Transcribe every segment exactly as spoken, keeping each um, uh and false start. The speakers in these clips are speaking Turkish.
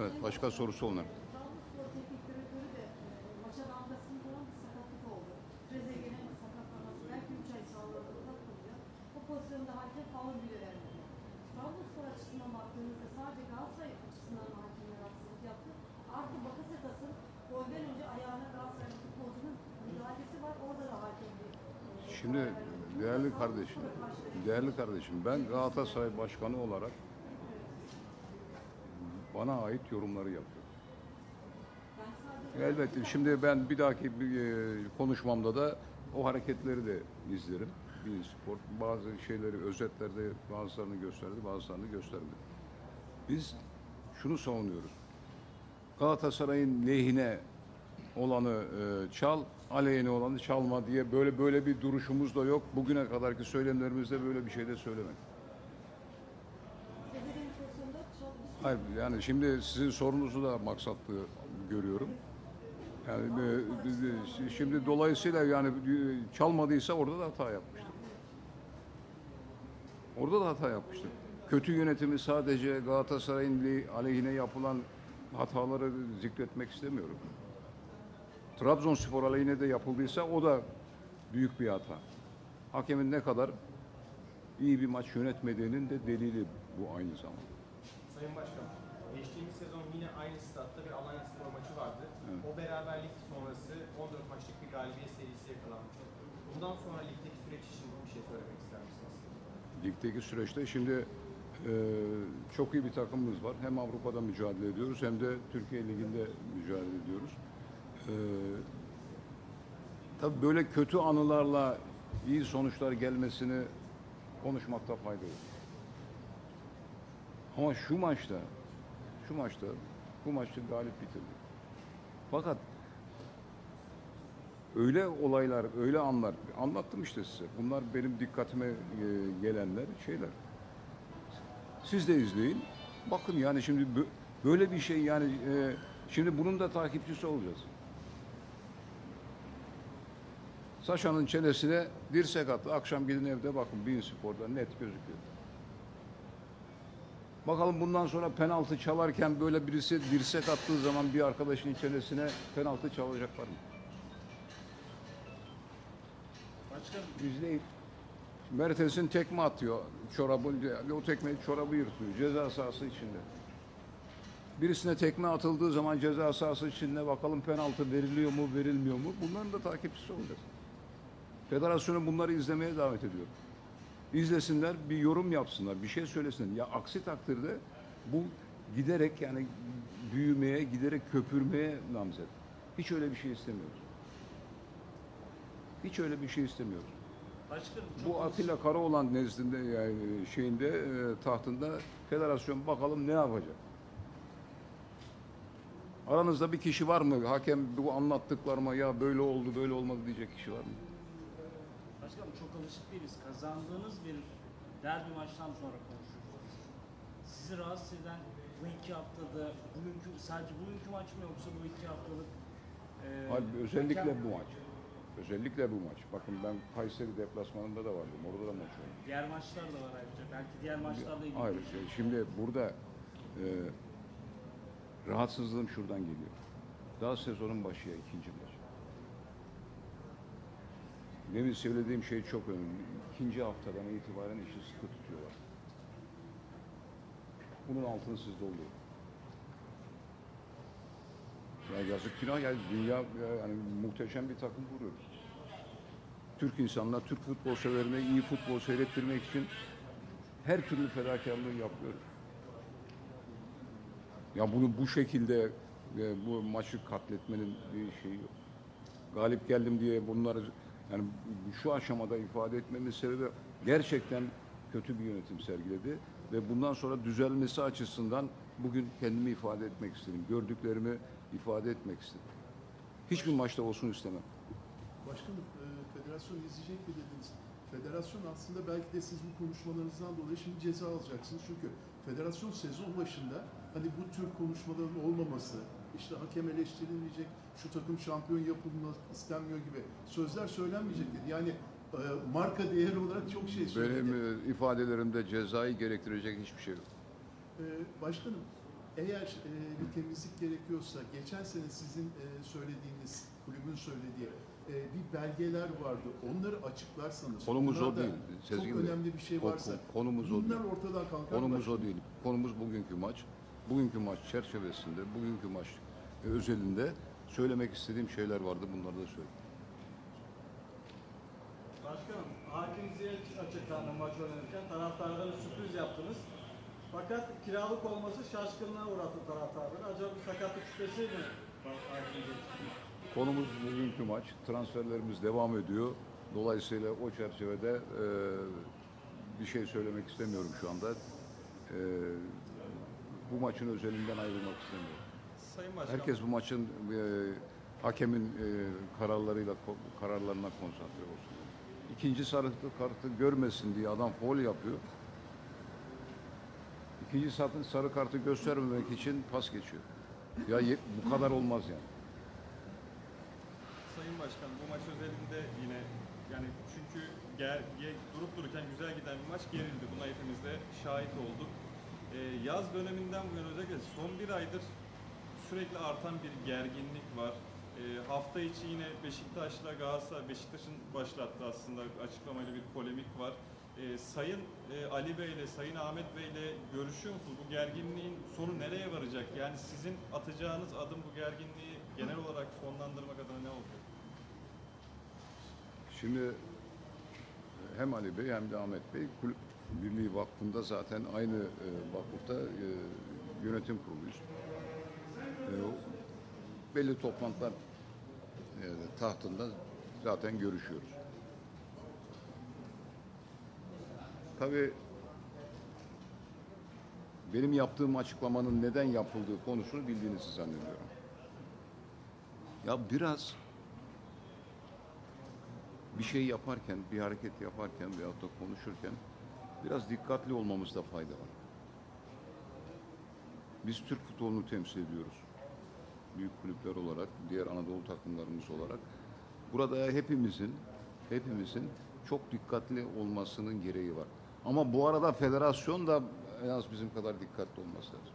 Evet, başka sorusu olan. Şimdi değerli kardeşim, değerli kardeşim ben Galatasaray Başkanı olarak bana ait yorumları yapıyorum. Elbette şimdi ben bir dahaki konuşmamda da o hareketleri de izlerim. beIN Spor bazı şeyleri özetlerde bazılarını gösterdi, bazılarını göstermedi. Biz şunu savunuyoruz. Galatasaray'ın lehine olanı e, çal, aleyhine olanı çalma diye böyle böyle bir duruşumuz da yok. Bugüne kadarki söylemlerimizde böyle bir şey de söylemek. Hayır, yani şimdi sizin sorunuzu da maksatlı görüyorum. Yani e, şimdi dolayısıyla yani çalmadıysa orada da hata yapmıştım. Orada da hata yapmıştım. Kötü yönetimi sadece Galatasaray'ın aleyhine yapılan hataları zikretmek istemiyorum. Trabzonspor aleyhine de yapıldıysa o da büyük bir hata. Hakemin ne kadar iyi bir maç yönetmediğinin de delili bu aynı zamanda. Sayın Başkan, geçtiğimiz sezon yine aynı statta bir Alanya Spor maçı vardı. Evet. O beraberlik sonrası on dört maçlık bir galibiyet serisi yakalanmış. Bundan sonra ligdeki süreç için bir şey söylemek ister misiniz? Ligdeki süreçte şimdi e, çok iyi bir takımımız var. Hem Avrupa'da mücadele ediyoruz hem de Türkiye Ligi'nde mücadele ediyoruz. Ee, tabii böyle kötü anılarla iyi sonuçlar gelmesini konuşmakta fayda var. Ama şu maçta, şu maçta, bu maçta galip bitirdik. Fakat öyle olaylar, öyle anlar, anlattım işte size. Bunlar benim dikkatime gelenler, şeyler. Siz de izleyin. Bakın yani şimdi böyle bir şey yani e, şimdi bunun da takipçisi olacağız. Saşa'nın çenesine dirsek attı. Akşam gidin evde bakın beIN Spor'da net gözüküyor. Bakalım bundan sonra penaltı çalarken böyle birisi dirsek attığı zaman bir arkadaşın çenesine penaltı çalacaklar mı? Başkanım. İzleyin. Mertens'in tekme atıyor. Çorabı, o tekmeyi çorabı yırtıyor. Ceza sahası içinde. Birisine tekme atıldığı zaman ceza sahası içinde bakalım penaltı veriliyor mu, verilmiyor mu? Bunların da takipçisi olacak. Federasyonu bunları izlemeye davet ediyor. İzlesinler, bir yorum yapsınlar, bir şey söylesinler. Ya aksi takdirde bu giderek yani büyümeye, giderek köpürmeye namzet. Hiç öyle bir şey istemiyoruz. Hiç öyle bir şey istemiyoruz. Başkanım, bu Atilla Karaoğlan nezdinde yani şeyinde e, tahtında federasyon bakalım ne yapacak? Aranızda bir kişi var mı? Hakem bu anlattıklarıma ya böyle oldu, böyle olmadı diyecek kişi var mı? Başkanım çok alışık değiliz. Kazandığınız bir derbi maçtan sonra konuşuyoruz. Sizi rahatsız eden bu iki haftada, bugünkü, sadece bugünkü maç mı yoksa bu iki haftalık? E, Hayır, özellikle hakem... bu maç. Özellikle bu maç. Bakın ben Kayseri deplasmanında da vardım. Orada da maç oldu. Diğer maçlar da var ayrıca. Belki diğer maçlarda ilgili. Hayır, şey, şimdi burada... E, rahatsızlığım şuradan geliyor. Daha sezonun başı ya, ikinci maç. Demin söylediğim şey çok önemli. İkinci haftadan itibaren işi sıkı tutuyorlar. Bunun altını siz dolduruyor. Ya yazık günah ya, dünya yani muhteşem bir takım kuruyoruz. Türk insanlar, Türk futbol severine iyi futbol seyrettirmek için her türlü fedakarlığı yapıyoruz. Ya bunu bu şekilde bu maçı katletmenin bir şeyi yok. Galip geldim diye bunları yani şu aşamada ifade etmemin sebebi gerçekten kötü bir yönetim sergiledi ve bundan sonra düzelmesi açısından bugün kendimi ifade etmek istedim. Gördüklerimi ifade etmek istedim. Hiçbir maçta olsun istemem. Başkanım, federasyon izleyecek mi dediniz? Federasyon aslında belki de siz bu konuşmalarınızdan dolayı şimdi ceza alacaksınız. Çünkü federasyon sezon başında hani bu tür konuşmaların olmaması, işte hakem eleştirilmeyecek, şu takım şampiyon yapılmak istemiyor gibi sözler söylenmeyecek dedi. Yani e, marka değeri olarak çok şey söyledi. Benim ifadelerimde cezayı gerektirecek hiçbir şey yok. Ee, başkanım, Eğer e, bir temizlik gerekiyorsa, geçen sene sizin e, söylediğiniz, kulübün söylediği e, bir belgeler vardı. Onları açıklarsanız, konumuz o değil. Çok önemli bir şey varsa, konumuz bunlar ortadan kalkar. Konumuz o değil. Konumuz bugünkü maç. Bugünkü maç çerçevesinde, bugünkü maç e, özelinde söylemek istediğim şeyler vardı. Bunları da söyledim. Başkanım, Akın Ziya açıklandı maç oynanırken. Taraftarlara sürpriz yaptınız. Fakat kiralık olması şaşkınlığa uğrattı taraftarları. Acaba bir sakatlık şüphesi mi? Konumuz bugünkü maç. Transferlerimiz devam ediyor. Dolayısıyla o çerçevede e, bir şey söylemek istemiyorum şu anda. E, bu maçın özelinden ayrılmak istemiyorum. Sayın Başkan, herkes bu maçın e, hakemin e, kararlarıyla kararlarına konsantre olsun. İkinci sarı kartı görmesin diye adam faul yapıyor. İkinci satın sarı kartı göstermemek için pas geçiyor. Ya bu kadar olmaz yani. Sayın Başkan, bu maç özelinde yine yani çünkü ger, ger, durup dururken güzel giden bir maç gerildi. Buna hepimiz de şahit olduk. Ee, yaz döneminden bu yana özellikle son bir aydır sürekli artan bir gerginlik var. Ee, hafta içi yine Beşiktaş'la Galatasaray, Beşiktaş'ın başlattığı aslında açıklamayla bir polemik var. Ee, Sayın e, Ali Bey ile Sayın Ahmet Bey ile görüşüyor musunuz? Bu gerginliğin sonu nereye varacak? Yani sizin atacağınız adım bu gerginliği genel olarak sonlandırmak adına ne olacak? Şimdi hem Ali Bey hem de Ahmet Bey Kulüp Birliği Vakfı'nda zaten aynı e, vakıfta e, yönetim kuruluyuz. E, belli toplantılar e, tahtında zaten görüşüyoruz. Tabii benim yaptığım açıklamanın neden yapıldığı konusunu bildiğinizi zannediyorum. Ya biraz bir şey yaparken, bir hareket yaparken veyahut da konuşurken biraz dikkatli olmamızda fayda var. Biz Türk futbolunu temsil ediyoruz. Büyük kulüpler olarak, diğer Anadolu takımlarımız olarak. Burada hepimizin, hepimizin çok dikkatli olmasının gereği var. Ama bu arada federasyon da en az bizim kadar dikkatli olması lazım.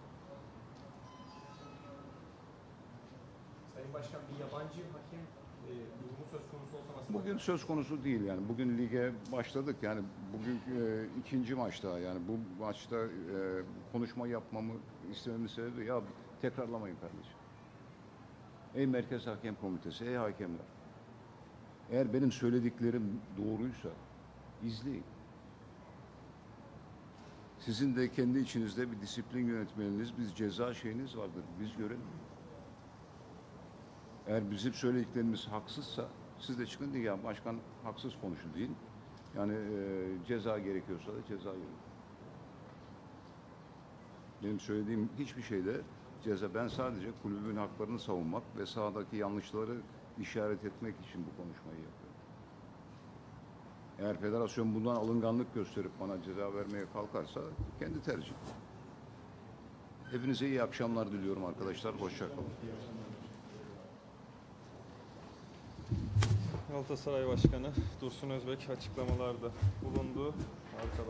Sayın Başkan, bir yabancı hakem e, durumu söz konusu olsa nasıl? Bugün söz konusu değil yani. Bugün lige başladık yani. Bugün e, ikinci maçta yani bu maçta e, konuşma yapmamı istememin sebebi ya tekrarlamayın kardeşim. Ey Merkez Hakem Komitesi, ey hakemler. Eğer benim söylediklerim doğruysa izleyin. Sizin de kendi içinizde bir disiplin yönetmeniniz, bir ceza şeyiniz vardır. Biz görelim. Eğer bizim söylediklerimiz haksızsa siz de çıkın diye ya başkan haksız konuştu deyin. Yani e, ceza gerekiyorsa da ceza yiyin. Benim söylediğim hiçbir şeyde ceza. Ben sadece kulübün haklarını savunmak ve sahadaki yanlışları işaret etmek için bu konuşmayı yapıyorum. Eğer federasyon bundan alınganlık gösterip bana ceza vermeye kalkarsa kendi tercih. Hepinize iyi akşamlar diliyorum arkadaşlar. Hoşça kalın. Galatasaray Başkanı Dursun Özbek açıklamalarda bulundu. Arkadaşlar